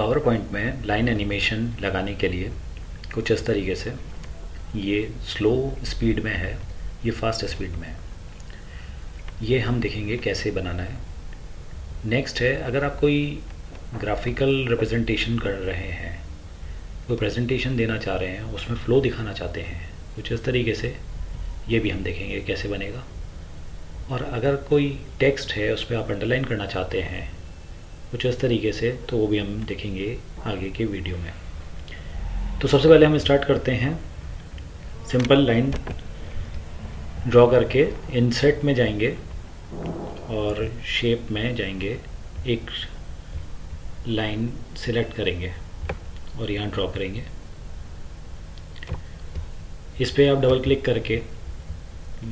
PowerPoint में line animation लगाने के लिए कुछ इस तरीके से, ये स्लो स्पीड में है, ये फास्ट स्पीड में है, ये हम देखेंगे कैसे बनाना है। नेक्स्ट है, अगर आप कोई ग्राफिकल रिप्रेजेंटेशन कर रहे हैं, कोई प्रेजेंटेशन देना चाह रहे हैं, उसमें फ़्लो दिखाना चाहते हैं कुछ इस तरीके से, ये भी हम देखेंगे कैसे बनेगा। और अगर कोई टेक्स्ट है उस पर आप अंडरलाइन करना चाहते हैं कुछ इस तरीके से, तो वो भी हम देखेंगे आगे के वीडियो में। तो सबसे पहले हम स्टार्ट करते हैं, सिंपल लाइन ड्रॉ करके इंसर्ट में जाएंगे और शेप में जाएंगे, एक लाइन सिलेक्ट करेंगे और यहाँ ड्रॉ करेंगे। इस पर आप डबल क्लिक करके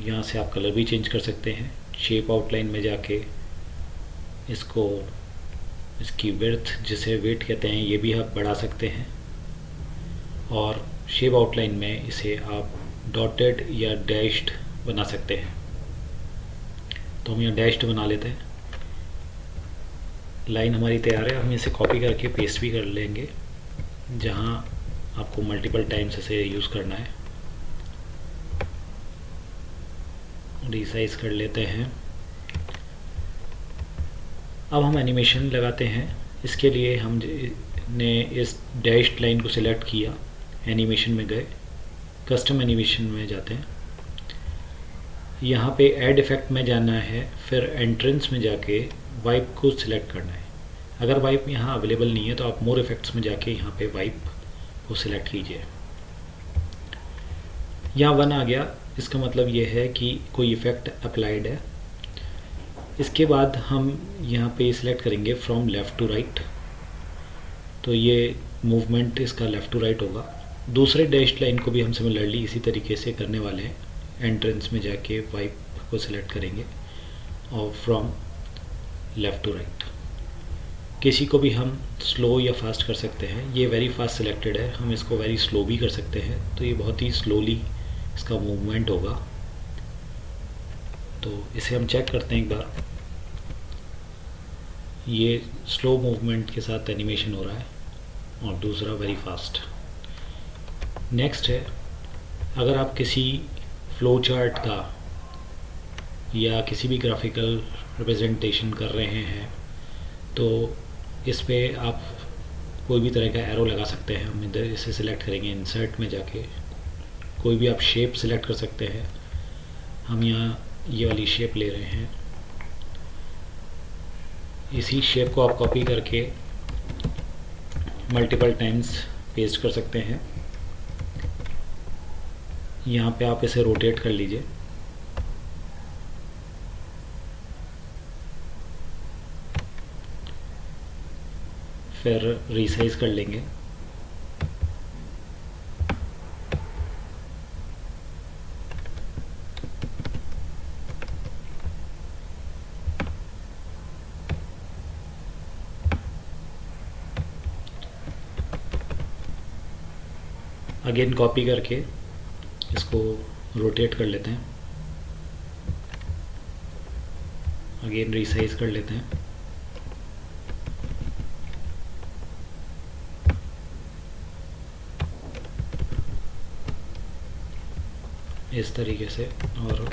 यहाँ से आप कलर भी चेंज कर सकते हैं। शेप आउटलाइन में जाके इसको, इसकी विड्थ जिसे वेट कहते हैं, ये भी आप बढ़ा सकते हैं। और शेप आउटलाइन में इसे आप डॉटेड या डैश्ड बना सकते हैं, तो हम यहाँ डैश्ड बना लेते हैं। लाइन हमारी तैयार है, हम इसे कॉपी करके पेस्ट भी कर लेंगे जहाँ आपको मल्टीपल टाइम्स इसे यूज़ करना है। रिसाइज कर लेते हैं। अब हम एनिमेशन लगाते हैं। इसके लिए हमने इस डैश्ड लाइन को सिलेक्ट किया, एनिमेशन में गए, कस्टम एनिमेशन में जाते हैं, यहाँ पे ऐड इफेक्ट में जाना है, फिर एंट्रेंस में जाके वाइप को सिलेक्ट करना है। अगर वाइप यहाँ अवेलेबल नहीं है तो आप मोर इफेक्ट्स में जाके यहाँ पे वाइप को सिलेक्ट कीजिए। यहाँ 1 आ गया, इसका मतलब ये है कि कोई इफेक्ट अप्लाइड है। इसके बाद हम यहाँ पे सिलेक्ट करेंगे फ्रॉम लेफ़्ट टू राइट, तो ये मूवमेंट इसका लेफ़्ट टू राइट होगा। दूसरे डैश्ड लाइन को भी हम सिमिलरली इसी तरीके से करने वाले हैं। एंट्रेंस में जाके वाइप को सिलेक्ट करेंगे और फ्रॉम लेफ़्ट टू राइट। किसी को भी हम स्लो या फास्ट कर सकते हैं, ये वेरी फास्ट सिलेक्टेड है, हम इसको वेरी स्लो भी कर सकते हैं, तो ये बहुत ही स्लोली इसका मूवमेंट होगा। तो इसे हम चेक करते हैं एक बार, ये स्लो मूवमेंट के साथ एनिमेशन हो रहा है और दूसरा वेरी फास्ट। नेक्स्ट है, अगर आप किसी फ्लो चार्ट का या किसी भी ग्राफिकल रिप्रेजेंटेशन कर रहे हैं तो इस पर आप कोई भी तरह का एरो लगा सकते हैं। हम इधर इसे सिलेक्ट करेंगे, इंसर्ट में जाके कोई भी आप शेप सिलेक्ट कर सकते हैं। हम यहाँ ये वाली शेप ले रहे हैं, इसी शेप को आप कॉपी करके मल्टीपल टाइम्स पेस्ट कर सकते हैं। यहाँ पे आप इसे रोटेट कर लीजिए, फिर रिसाइज कर लेंगे। अगेन कॉपी करके इसको रोटेट कर लेते हैं, अगेन रिसाइज कर लेते हैं। इस तरीके से, और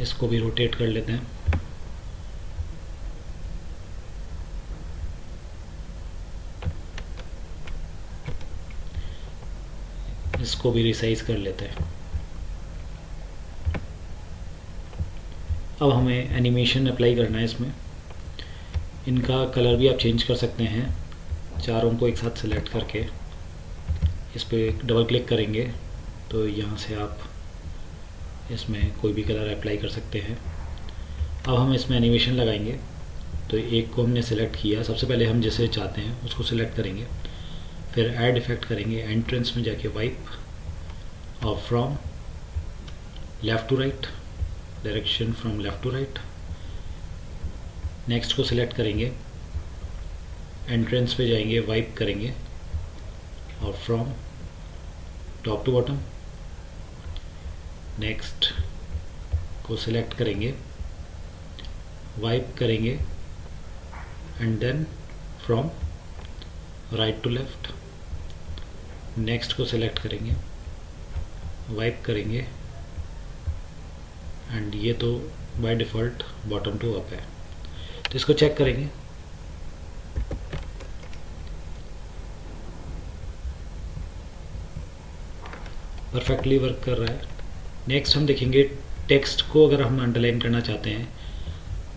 इसको भी रोटेट कर लेते हैं। इसको भी रिसाइज कर लेते हैं। अब हमें एनिमेशन अप्लाई करना है इसमें। इनका कलर भी आप चेंज कर सकते हैं, चारों को एक साथ सेलेक्ट करके इस पर डबल क्लिक करेंगे तो यहाँ से आप इसमें कोई भी कलर अप्लाई कर सकते हैं। अब हम इसमें एनिमेशन लगाएंगे, तो एक को हमने सेलेक्ट किया, सबसे पहले हम जैसे चाहते हैं उसको सेलेक्ट करेंगे, फिर ऐड इफेक्ट करेंगे, एंट्रेंस में जाके वाइप और from left to right, direction from left to right. Next को सिलेक्ट करेंगे, एंट्रेंस पे जाएंगे, वाइप करेंगे और from top to bottom. Next को सिलेक्ट करेंगे, वाइप करेंगे and then from right to left next को सिलेक्ट करेंगे, वाइप करेंगे एंड ये तो by default bottom to up है, तो इसको चेक करेंगे। परफेक्टली वर्क कर रहा है। नेक्स्ट हम देखेंगे टेक्स्ट को अगर हम अंडरलाइन करना चाहते हैं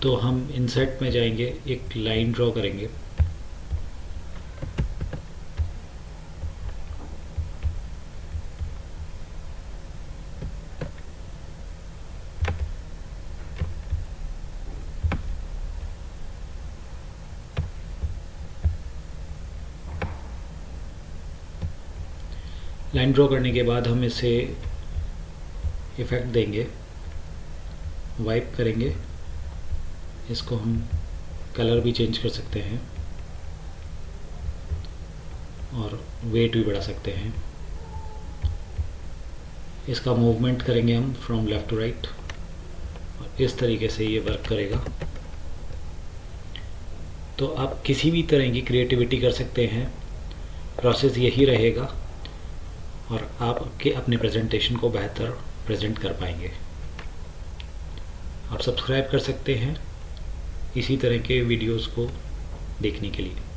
तो हम इंसर्ट में जाएंगे, एक लाइन ड्रॉ करेंगे करने के बाद हम इसे इफेक्ट देंगे, वाइप करेंगे, इसको हम कलर भी चेंज कर सकते हैं और वेट भी बढ़ा सकते हैं। इसका मूवमेंट करेंगे हम फ्रॉम लेफ्ट टू राइट और इस तरीके से ये वर्क करेगा। तो आप किसी भी तरह की क्रिएटिविटी कर सकते हैं, प्रोसेस यही रहेगा और आपके अपने प्रेजेंटेशन को बेहतर प्रेजेंट कर पाएंगे। आप सब्सक्राइब कर सकते हैं इसी तरह के वीडियोस को देखने के लिए।